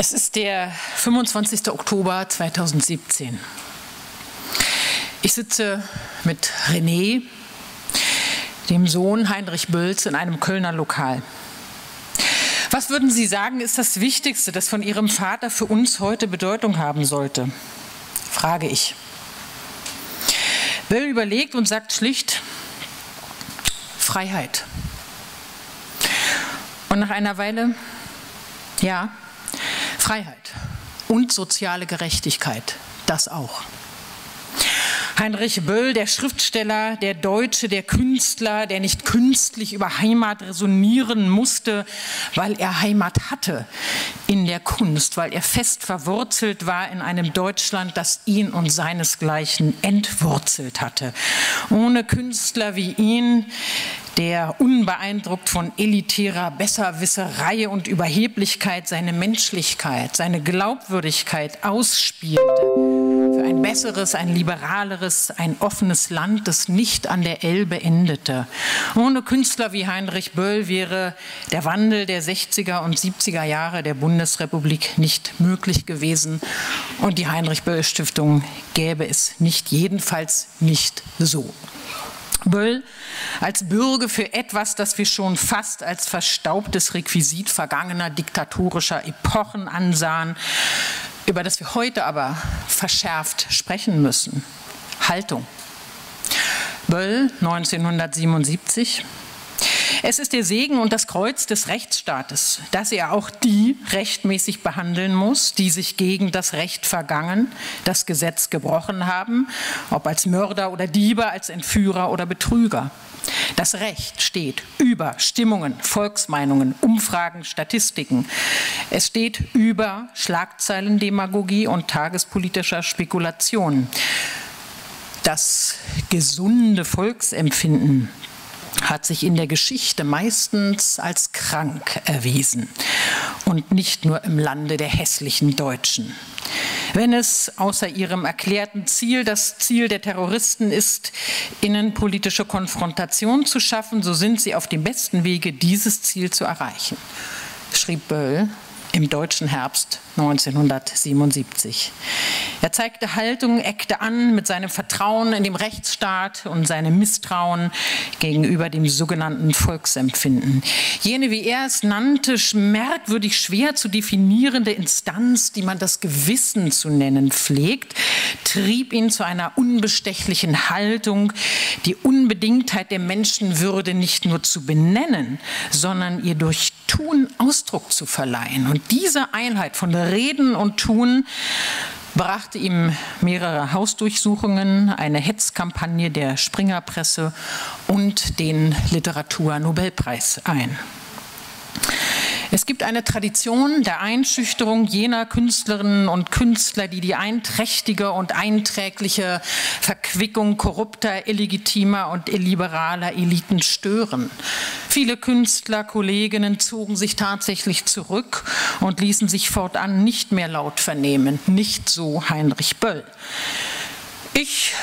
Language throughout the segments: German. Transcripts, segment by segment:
Es ist der 25. Oktober 2017. Ich sitze mit René, dem Sohn Heinrich Bölls, in einem Kölner Lokal. Was würden Sie sagen, ist das Wichtigste, das von Ihrem Vater für uns heute Bedeutung haben sollte? Frage ich. Böll überlegt und sagt schlicht: Freiheit. Und nach einer Weile: Ja, Freiheit und soziale Gerechtigkeit, das auch. Heinrich Böll, der Schriftsteller, der Deutsche, der Künstler, der nicht künstlich über Heimat resonieren musste, weil er Heimat hatte in der Kunst, weil er fest verwurzelt war in einem Deutschland, das ihn und seinesgleichen entwurzelt hatte. Ohne Künstler wie ihn, der unbeeindruckt von elitärer Besserwisserei und Überheblichkeit seine Menschlichkeit, seine Glaubwürdigkeit ausspielte, für ein besseres, ein liberaleres, ein offenes Land, das nicht an der Elbe endete. Ohne Künstler wie Heinrich Böll wäre der Wandel der 60er und 70er Jahre der Bundesrepublik nicht möglich gewesen und die Heinrich-Böll-Stiftung gäbe es nicht, jedenfalls nicht so. Böll als Bürger für etwas, das wir schon fast als verstaubtes Requisit vergangener diktatorischer Epochen ansahen, über das wir heute aber verschärft sprechen müssen: Haltung. Böll, 1977. Es ist der Segen und das Kreuz des Rechtsstaates, dass er auch die rechtmäßig behandeln muss, die sich gegen das Recht vergangen, das Gesetz gebrochen haben, ob als Mörder oder Diebe, als Entführer oder Betrüger. Das Recht steht über Stimmungen, Volksmeinungen, Umfragen, Statistiken. Es steht über Schlagzeilendemagogie und tagespolitischer Spekulation. Das gesunde Volksempfinden hat sich in der Geschichte meistens als krank erwiesen und nicht nur im Lande der hässlichen Deutschen. Wenn es außer ihrem erklärten Ziel das Ziel der Terroristen ist, innenpolitische Konfrontation zu schaffen, so sind sie auf dem besten Wege, dieses Ziel zu erreichen, schrieb Böll im deutschen Herbst 1977. Er zeigte Haltung, eckte an mit seinem Vertrauen in den Rechtsstaat und seinem Misstrauen gegenüber dem sogenannten Volksempfinden. Jene, wie er es nannte, merkwürdig schwer zu definierende Instanz, die man das Gewissen zu nennen pflegt, trieb ihn zu einer unbestechlichen Haltung, die Unbedingtheit der Menschenwürde nicht nur zu benennen, sondern ihr durch Tun Ausdruck zu verleihen. Und diese Einheit von Reden und Tun brachte ihm mehrere Hausdurchsuchungen, eine Hetzkampagne der Springerpresse und den Literaturnobelpreis ein. Es gibt eine Tradition der Einschüchterung jener Künstlerinnen und Künstler, die die einträchtige und einträgliche Verquickung korrupter, illegitimer und illiberaler Eliten stören. Viele Künstler, Kolleginnen zogen sich tatsächlich zurück und ließen sich fortan nicht mehr laut vernehmen. Nicht so Heinrich Böll. Ich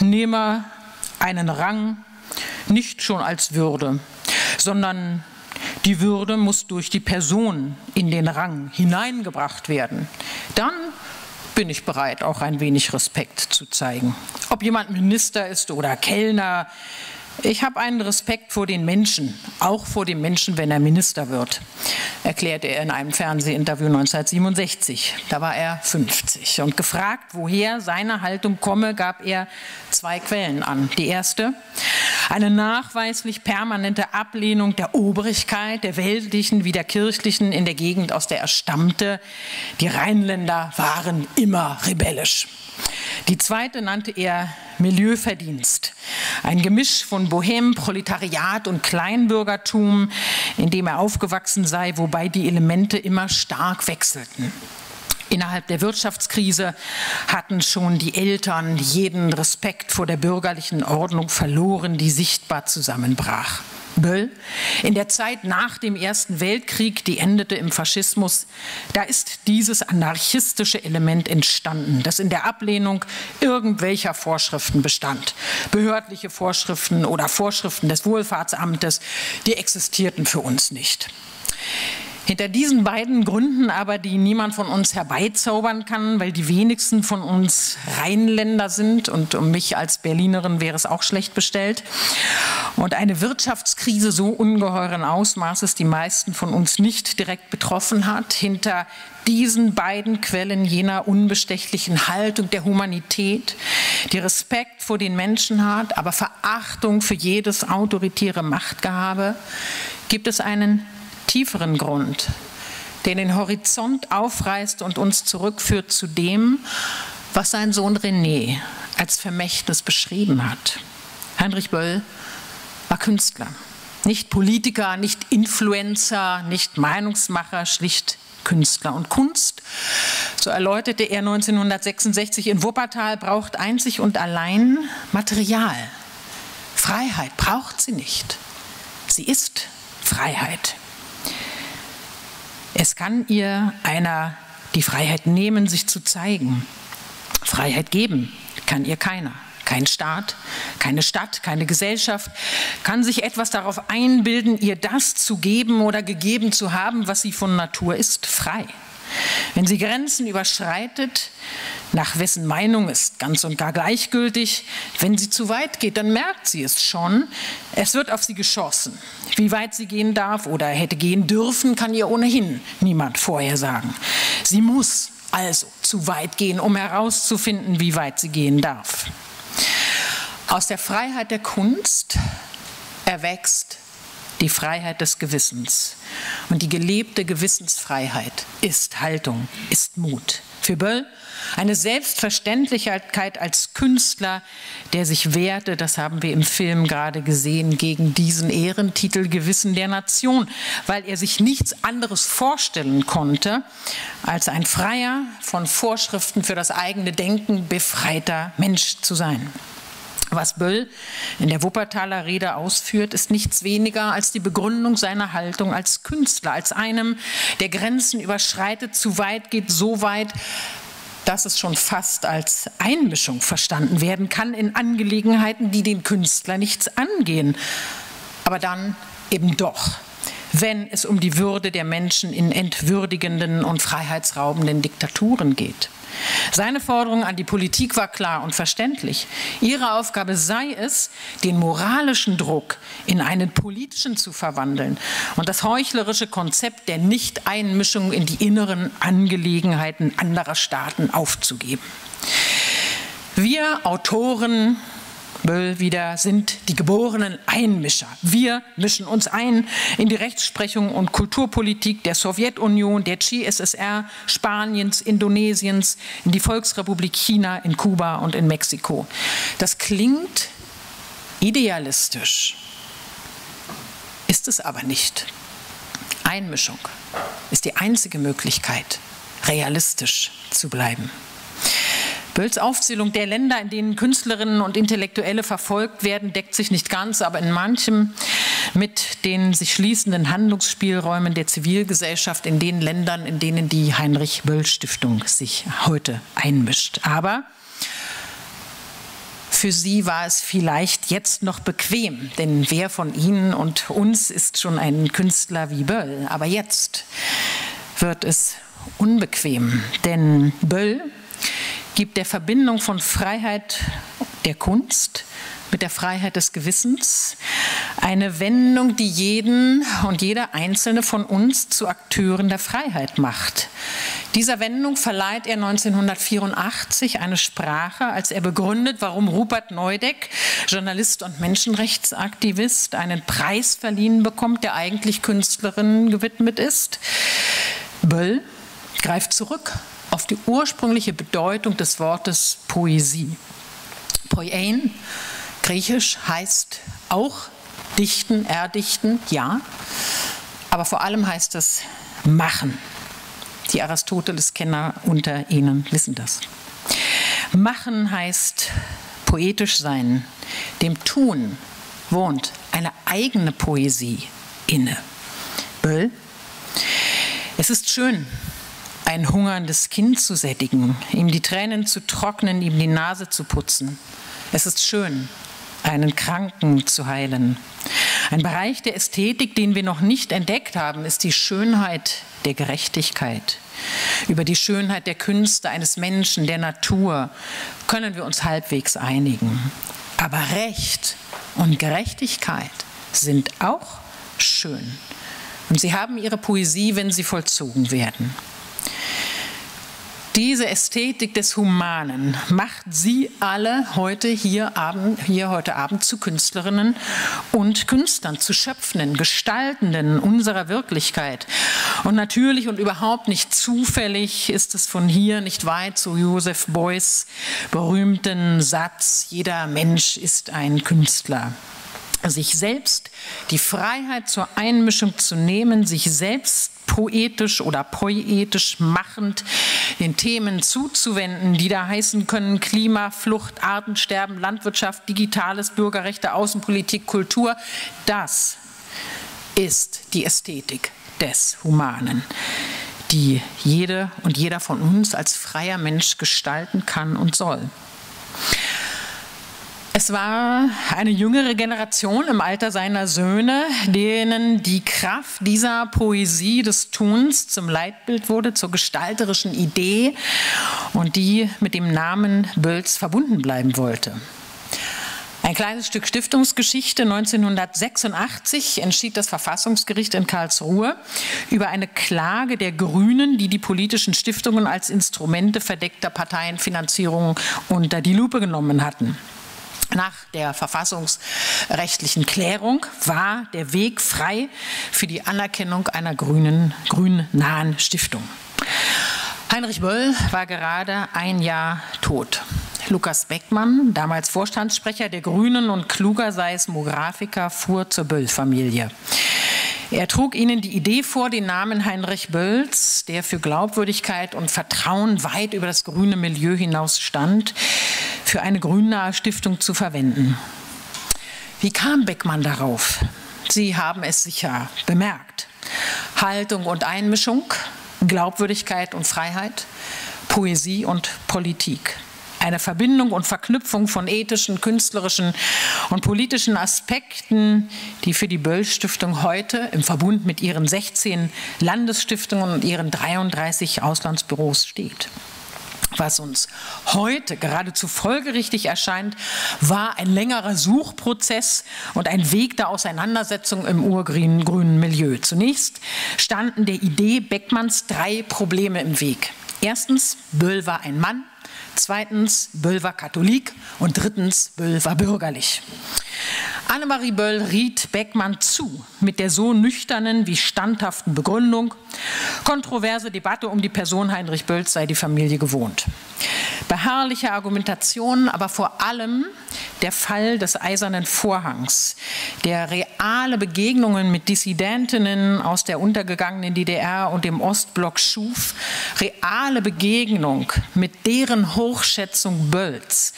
nehme einen Rang nicht schon als Würde, sondern die Würde muss durch die Person in den Rang hineingebracht werden. Dann bin ich bereit, auch ein wenig Respekt zu zeigen. Ob jemand Minister ist oder Kellner, ich habe einen Respekt vor den Menschen, auch vor dem Menschen, wenn er Minister wird, erklärte er in einem Fernsehinterview 1967. Da war er 50. Und gefragt, woher seine Haltung komme, gab er zwei Quellen an. Die erste: eine nachweislich permanente Ablehnung der Obrigkeit, der weltlichen wie der kirchlichen in der Gegend, aus der er stammte. Die Rheinländer waren immer rebellisch. Die zweite nannte er Milieuverdienst, ein Gemisch von Bohem, Proletariat und Kleinbürgertum, in dem er aufgewachsen sei, wobei die Elemente immer stark wechselten. Innerhalb der Wirtschaftskrise hatten schon die Eltern jeden Respekt vor der bürgerlichen Ordnung verloren, die sichtbar zusammenbrach. Böll: in der Zeit nach dem Ersten Weltkrieg, die endete im Faschismus, da ist dieses anarchistische Element entstanden, das in der Ablehnung irgendwelcher Vorschriften bestand. Behördliche Vorschriften oder Vorschriften des Wohlfahrtsamtes, die existierten für uns nicht. Hinter diesen beiden Gründen aber, die niemand von uns herbeizaubern kann, weil die wenigsten von uns Rheinländer sind und um mich als Berlinerin wäre es auch schlecht bestellt, und eine Wirtschaftskrise so ungeheuren Ausmaßes die meisten von uns nicht direkt betroffen hat, hinter diesen beiden Quellen jener unbestechlichen Haltung der Humanität, die Respekt vor den Menschen hat, aber Verachtung für jedes autoritäre Machtgehabe, gibt es einen tieferen Grund, der den Horizont aufreißt und uns zurückführt zu dem, was sein Sohn René als Vermächtnis beschrieben hat. Heinrich Böll war Künstler, nicht Politiker, nicht Influencer, nicht Meinungsmacher, schlicht Künstler. Und Kunst, so erläuterte er 1966 in Wuppertal, braucht einzig und allein Material. Freiheit braucht sie nicht. Sie ist Freiheit. Es kann ihr einer die Freiheit nehmen, sich zu zeigen. Freiheit geben kann ihr keiner. Kein Staat, keine Stadt, keine Gesellschaft kann sich etwas darauf einbilden, ihr das zu geben oder gegeben zu haben, was sie von Natur ist, frei. Wenn sie Grenzen überschreitet, nach wessen Meinung ist ganz und gar gleichgültig, wenn sie zu weit geht, dann merkt sie es schon, es wird auf sie geschossen. Wie weit sie gehen darf oder hätte gehen dürfen, kann ihr ohnehin niemand vorher sagen. Sie muss also zu weit gehen, um herauszufinden, wie weit sie gehen darf. Aus der Freiheit der Kunst erwächst die Freiheit des Gewissens. Und die gelebte Gewissensfreiheit ist Haltung, ist Mut. Für Böll eine Selbstverständlichkeit als Künstler, der sich wehrte, das haben wir im Film gerade gesehen, gegen diesen Ehrentitel Gewissen der Nation, weil er sich nichts anderes vorstellen konnte, als ein freier, von Vorschriften für das eigene Denken befreiter Mensch zu sein. Was Böll in der Wuppertaler Rede ausführt, ist nichts weniger als die Begründung seiner Haltung als Künstler, als einem, der Grenzen überschreitet, zu weit geht, so weit, dass es schon fast als Einmischung verstanden werden kann in Angelegenheiten, die den Künstler nichts angehen. Aber dann eben doch, wenn es um die Würde der Menschen in entwürdigenden und freiheitsraubenden Diktaturen geht. Seine Forderung an die Politik war klar und verständlich. Ihre Aufgabe sei es, den moralischen Druck in einen politischen zu verwandeln und das heuchlerische Konzept der Nichteinmischung in die inneren Angelegenheiten anderer Staaten aufzugeben. Wir Autoren, Böll wieder, sind die geborenen Einmischer. Wir mischen uns ein in die Rechtsprechung und Kulturpolitik der Sowjetunion, der GSSR, Spaniens, Indonesiens, in die Volksrepublik China, in Kuba und in Mexiko. Das klingt idealistisch, ist es aber nicht. Einmischung ist die einzige Möglichkeit, realistisch zu bleiben. Bölls Aufzählung der Länder, in denen Künstlerinnen und Intellektuelle verfolgt werden, deckt sich nicht ganz, aber in manchem mit den sich schließenden Handlungsspielräumen der Zivilgesellschaft in den Ländern, in denen die Heinrich-Böll-Stiftung sich heute einmischt. Aber für sie war es vielleicht jetzt noch bequem, denn wer von Ihnen und uns ist schon ein Künstler wie Böll? Aber jetzt wird es unbequem, denn Böll gibt der Verbindung von Freiheit der Kunst mit der Freiheit des Gewissens eine Wendung, die jeden und jeder Einzelne von uns zu Akteuren der Freiheit macht. Dieser Wendung verleiht er 1984 eine Sprache, als er begründet, warum Rupert Neudeck, Journalist und Menschenrechtsaktivist, einen Preis verliehen bekommt, der eigentlich Künstlerinnen gewidmet ist. Böll greift zurück auf die ursprüngliche Bedeutung des Wortes Poesie. Poiein, griechisch, heißt auch dichten, erdichten, ja, aber vor allem heißt es machen. Die Aristoteles-Kenner unter Ihnen wissen das. Machen heißt poetisch sein. Dem Tun wohnt eine eigene Poesie inne. Böll: Es ist schön, ein hungerndes Kind zu sättigen, ihm die Tränen zu trocknen, ihm die Nase zu putzen. Es ist schön, einen Kranken zu heilen. Ein Bereich der Ästhetik, den wir noch nicht entdeckt haben, ist die Schönheit der Gerechtigkeit. Über die Schönheit der Künste eines Menschen, der Natur, können wir uns halbwegs einigen. Aber Recht und Gerechtigkeit sind auch schön. Und sie haben ihre Poesie, wenn sie vollzogen werden. Diese Ästhetik des Humanen macht Sie alle heute heute Abend zu Künstlerinnen und Künstlern, zu Schöpfenden, Gestaltenden unserer Wirklichkeit. Und natürlich und überhaupt nicht zufällig ist es von hier nicht weit zu Josef Beuys berühmten Satz: Jeder Mensch ist ein Künstler. Sich selbst die Freiheit zur Einmischung zu nehmen, sich selbst poetisch oder poetisch machend den Themen zuzuwenden, die da heißen können: Klima, Flucht, Artensterben, Landwirtschaft, Digitales, Bürgerrechte, Außenpolitik, Kultur. Das ist die Ästhetik des Humanen, die jede und jeder von uns als freier Mensch gestalten kann und soll. Es war eine jüngere Generation im Alter seiner Söhne, denen die Kraft dieser Poesie des Tuns zum Leitbild wurde, zur gestalterischen Idee, und die mit dem Namen Bölls verbunden bleiben wollte. Ein kleines Stück Stiftungsgeschichte. 1986 entschied das Verfassungsgericht in Karlsruhe über eine Klage der Grünen, die die politischen Stiftungen als Instrumente verdeckter Parteienfinanzierung unter die Lupe genommen hatten. Nach der verfassungsrechtlichen Klärung war der Weg frei für die Anerkennung einer grünnahen Stiftung. Heinrich Böll war gerade ein Jahr tot. Lukas Beckmann, damals Vorstandssprecher der Grünen und kluger Seismografiker, fuhr zur Böll-Familie. Er trug ihnen die Idee vor, den Namen Heinrich Bölls, der für Glaubwürdigkeit und Vertrauen weit über das grüne Milieu hinaus stand, für eine grünnahe Stiftung zu verwenden. Wie kam Beckmann darauf? Sie haben es sicher bemerkt. Haltung und Einmischung, Glaubwürdigkeit und Freiheit, Poesie und Politik. Eine Verbindung und Verknüpfung von ethischen, künstlerischen und politischen Aspekten, die für die Böll-Stiftung heute im Verbund mit ihren 16 Landesstiftungen und ihren 33 Auslandsbüros steht. Was uns heute geradezu folgerichtig erscheint, war ein längerer Suchprozess und ein Weg der Auseinandersetzung im urgrünen Milieu. Zunächst standen der Idee Beckmanns drei Probleme im Weg. Erstens, Böll war ein Mann. Zweitens, Böll war Katholik, und drittens, Böll war bürgerlich. Anne-Marie Böll riet Beckmann zu, mit der so nüchternen wie standhaften Begründung: Kontroverse Debatte um die Person Heinrich Bölls sei die Familie gewohnt. Beharrliche Argumentationen, aber vor allem der Fall des eisernen Vorhangs, der reale Begegnungen mit Dissidentinnen aus der untergegangenen DDR und dem Ostblock schuf, reale Begegnung mit deren Hochschätzung Bölls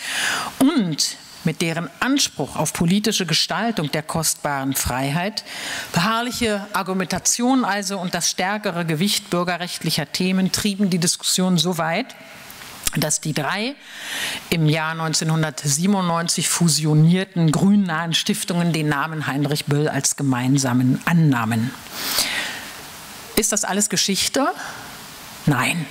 und mit deren Anspruch auf politische Gestaltung der kostbaren Freiheit, beharrliche Argumentation also und das stärkere Gewicht bürgerrechtlicher Themen trieben die Diskussion so weit, dass die drei im Jahr 1997 fusionierten grünnahen Stiftungen den Namen Heinrich Böll als gemeinsamen annahmen. Ist das alles Geschichte? Nein.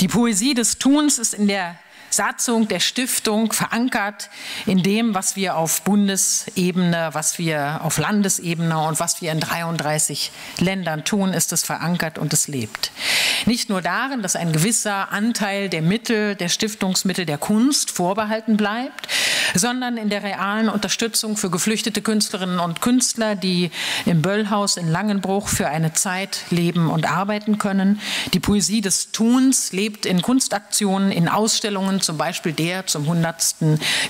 Die Poesie des Tuns ist in der Satzung der Stiftung verankert, in dem, was wir auf Bundesebene, was wir auf Landesebene und was wir in 33 Ländern tun, ist es verankert und es lebt. Nicht nur darin, dass ein gewisser Anteil der Mittel, der Stiftungsmittel der Kunst vorbehalten bleibt, sondern in der realen Unterstützung für geflüchtete Künstlerinnen und Künstler, die im Böllhaus in Langenbruch für eine Zeit leben und arbeiten können. Die Poesie des Tuns lebt in Kunstaktionen, in Ausstellungen, zum Beispiel der zum 100.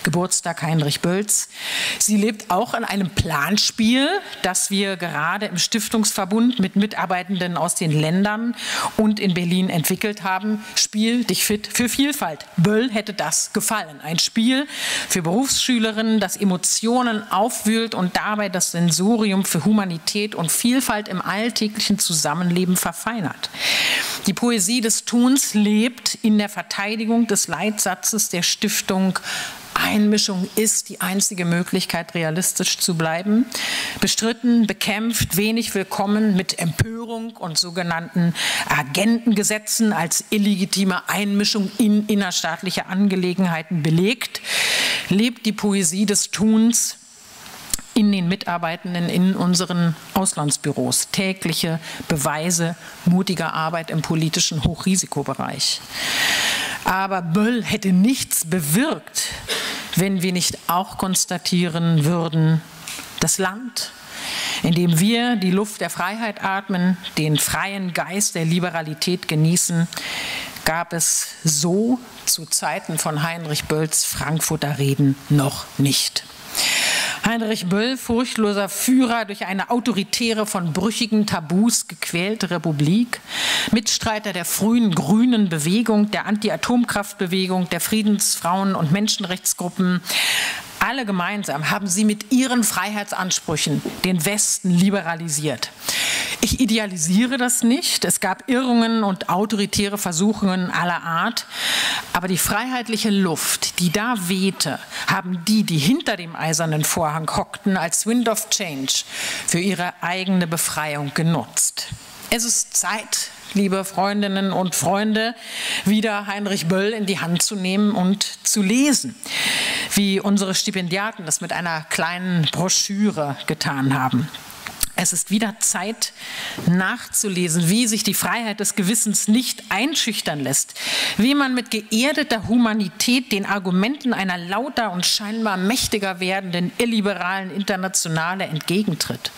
Geburtstag Heinrich Bölls. Sie lebt auch in einem Planspiel, das wir gerade im Stiftungsverbund mit Mitarbeitenden aus den Ländern und in Berlin entwickelt haben: Spiel dich fit für Vielfalt. Böll hätte das gefallen. Ein Spiel für Berufsschülerinnen, das Emotionen aufwühlt und dabei das Sensorium für Humanität und Vielfalt im alltäglichen Zusammenleben verfeinert. Die Poesie des Tuns lebt in der Verteidigung des Leitsatzes der Stiftung: Einmischung ist die einzige Möglichkeit, realistisch zu bleiben. Bestritten, bekämpft, wenig willkommen mit Empörung und sogenannten Agentengesetzen als illegitime Einmischung in innerstaatliche Angelegenheiten belegt, lebt die Poesie des Tuns in den Mitarbeitenden in unseren Auslandsbüros. Tägliche Beweise mutiger Arbeit im politischen Hochrisikobereich. Aber Böll hätte nichts bewirkt, wenn wir nicht auch konstatieren würden, das Land, in dem wir die Luft der Freiheit atmen, den freien Geist der Liberalität genießen, gab es so zu Zeiten von Heinrich Bölls Frankfurter Reden noch nicht. Heinrich Böll, furchtloser Führer durch eine autoritäre, von brüchigen Tabus gequälte Republik, Mitstreiter der frühen grünen Bewegung, der Anti-Atomkraftbewegung, der Friedensfrauen- und Menschenrechtsgruppen, alle gemeinsam haben sie mit ihren Freiheitsansprüchen den Westen liberalisiert. Ich idealisiere das nicht. Es gab Irrungen und autoritäre Versuchungen aller Art. Aber die freiheitliche Luft, die da wehte, haben die, die hinter dem eisernen Vorhang hockten, als Wind of Change für ihre eigene Befreiung genutzt. Es ist Zeit, liebe Freundinnen und Freunde, wieder Heinrich Böll in die Hand zu nehmen und zu lesen, wie unsere Stipendiaten das mit einer kleinen Broschüre getan haben. Es ist wieder Zeit, nachzulesen, wie sich die Freiheit des Gewissens nicht einschüchtern lässt, wie man mit geerdeter Humanität den Argumenten einer lauter und scheinbar mächtiger werdenden illiberalen Internationale entgegentritt.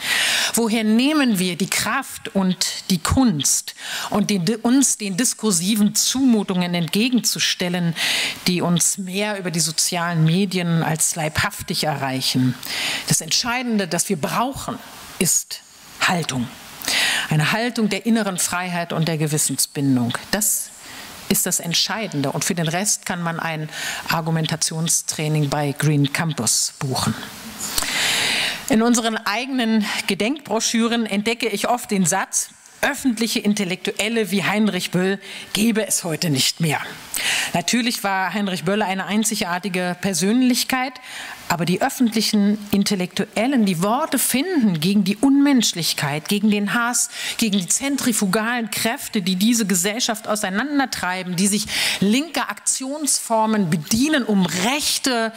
Woher nehmen wir die Kraft und die Kunst, und uns den diskursiven Zumutungen entgegenzustellen, die uns mehr über die sozialen Medien als leibhaftig erreichen? Das Entscheidende, das wir brauchen, ist Haltung. Eine Haltung der inneren Freiheit und der Gewissensbindung. Das ist das Entscheidende. Und für den Rest kann man ein Argumentationstraining bei Green Campus buchen. In unseren eigenen Gedenkbroschüren entdecke ich oft den Satz: Öffentliche Intellektuelle wie Heinrich Böll gäbe es heute nicht mehr. Natürlich war Heinrich Böll eine einzigartige Persönlichkeit, aber die öffentlichen Intellektuellen, die Worte finden gegen die Unmenschlichkeit, gegen den Hass, gegen die zentrifugalen Kräfte, die diese Gesellschaft auseinandertreiben, die sich linker Aktionsformen bedienen, um rechte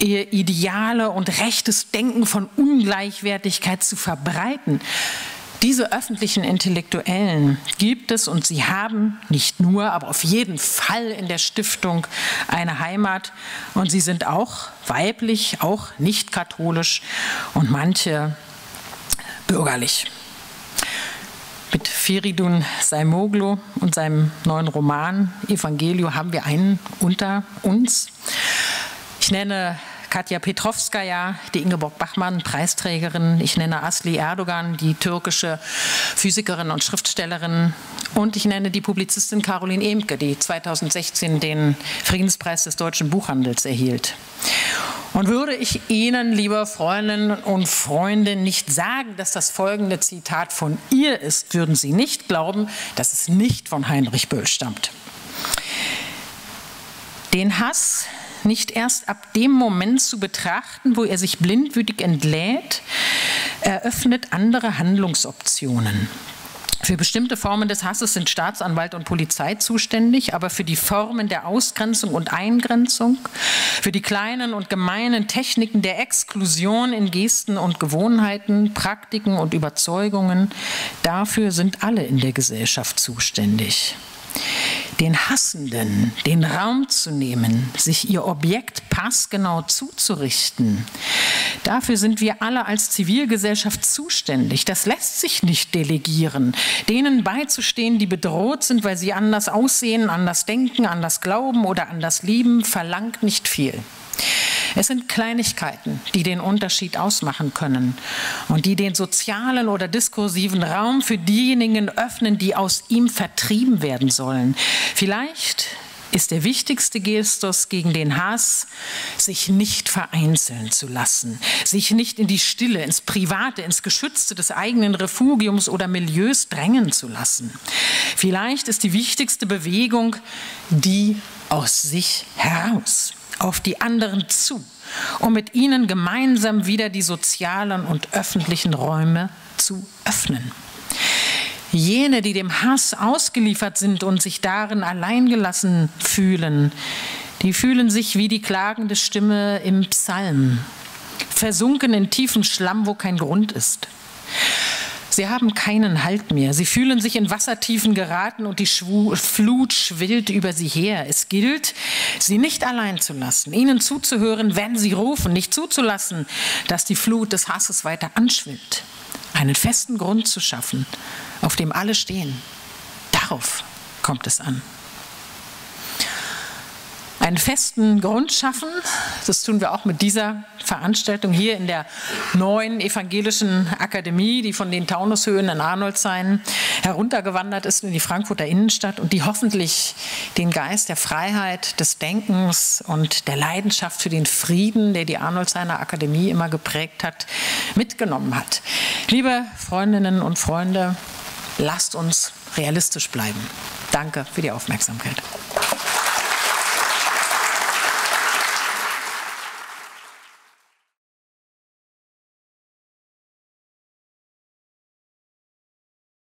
Ideale und rechtes Denken von Ungleichwertigkeit zu verbreiten. Diese öffentlichen Intellektuellen gibt es, und sie haben nicht nur, aber auf jeden Fall in der Stiftung eine Heimat, und sie sind auch weiblich, auch nicht katholisch und manche bürgerlich. Mit Feridun Saimoglu und seinem neuen Roman Evangelio haben wir einen unter uns. Ich nenne Katja Petrovskaya, die Ingeborg Bachmann, Preisträgerin. Ich nenne Asli Erdogan, die türkische Physikerin und Schriftstellerin. Und ich nenne die Publizistin Caroline Emke, die 2016 den Friedenspreis des Deutschen Buchhandels erhielt. Und würde ich Ihnen, liebe Freundinnen und Freunde, nicht sagen, dass das folgende Zitat von ihr ist, würden Sie nicht glauben, dass es nicht von Heinrich Böll stammt. Den Hass nicht erst ab dem Moment zu betrachten, wo er sich blindwütig entlädt, eröffnet andere Handlungsoptionen. Für bestimmte Formen des Hasses sind Staatsanwalt und Polizei zuständig, aber für die Formen der Ausgrenzung und Eingrenzung, für die kleinen und gemeinen Techniken der Exklusion in Gesten und Gewohnheiten, Praktiken und Überzeugungen, dafür sind alle in der Gesellschaft zuständig. Den Hassenden den Raum zu nehmen, sich ihr Objekt passgenau zuzurichten, dafür sind wir alle als Zivilgesellschaft zuständig. Das lässt sich nicht delegieren. Denen beizustehen, die bedroht sind, weil sie anders aussehen, anders denken, anders glauben oder anders lieben, verlangt nicht viel. Es sind Kleinigkeiten, die den Unterschied ausmachen können und die den sozialen oder diskursiven Raum für diejenigen öffnen, die aus ihm vertrieben werden sollen. Vielleicht ist der wichtigste Gestus gegen den Hass, sich nicht vereinzeln zu lassen, sich nicht in die Stille, ins Private, ins Geschützte des eigenen Refugiums oder Milieus drängen zu lassen. Vielleicht ist die wichtigste Bewegung die aus sich heraus, auf die anderen zu, um mit ihnen gemeinsam wieder die sozialen und öffentlichen Räume zu öffnen. Jene, die dem Hass ausgeliefert sind und sich darin alleingelassen fühlen, die fühlen sich wie die klagende Stimme im Psalm, versunken in tiefen Schlamm, wo kein Grund ist. Sie haben keinen Halt mehr. Sie fühlen sich in Wassertiefen geraten und die Flut schwillt über sie her. Es gilt, sie nicht allein zu lassen, ihnen zuzuhören, wenn sie rufen, nicht zuzulassen, dass die Flut des Hasses weiter anschwillt. Einen festen Grund zu schaffen, auf dem alle stehen. Darauf kommt es an. Einen festen Grund schaffen, das tun wir auch mit dieser Veranstaltung hier in der neuen evangelischen Akademie, die von den Taunushöhen in Arnoldshain heruntergewandert ist in die Frankfurter Innenstadt und die hoffentlich den Geist der Freiheit, des Denkens und der Leidenschaft für den Frieden, der die Arnoldshiner Akademie immer geprägt hat, mitgenommen hat. Liebe Freundinnen und Freunde, lasst uns realistisch bleiben. Danke für die Aufmerksamkeit.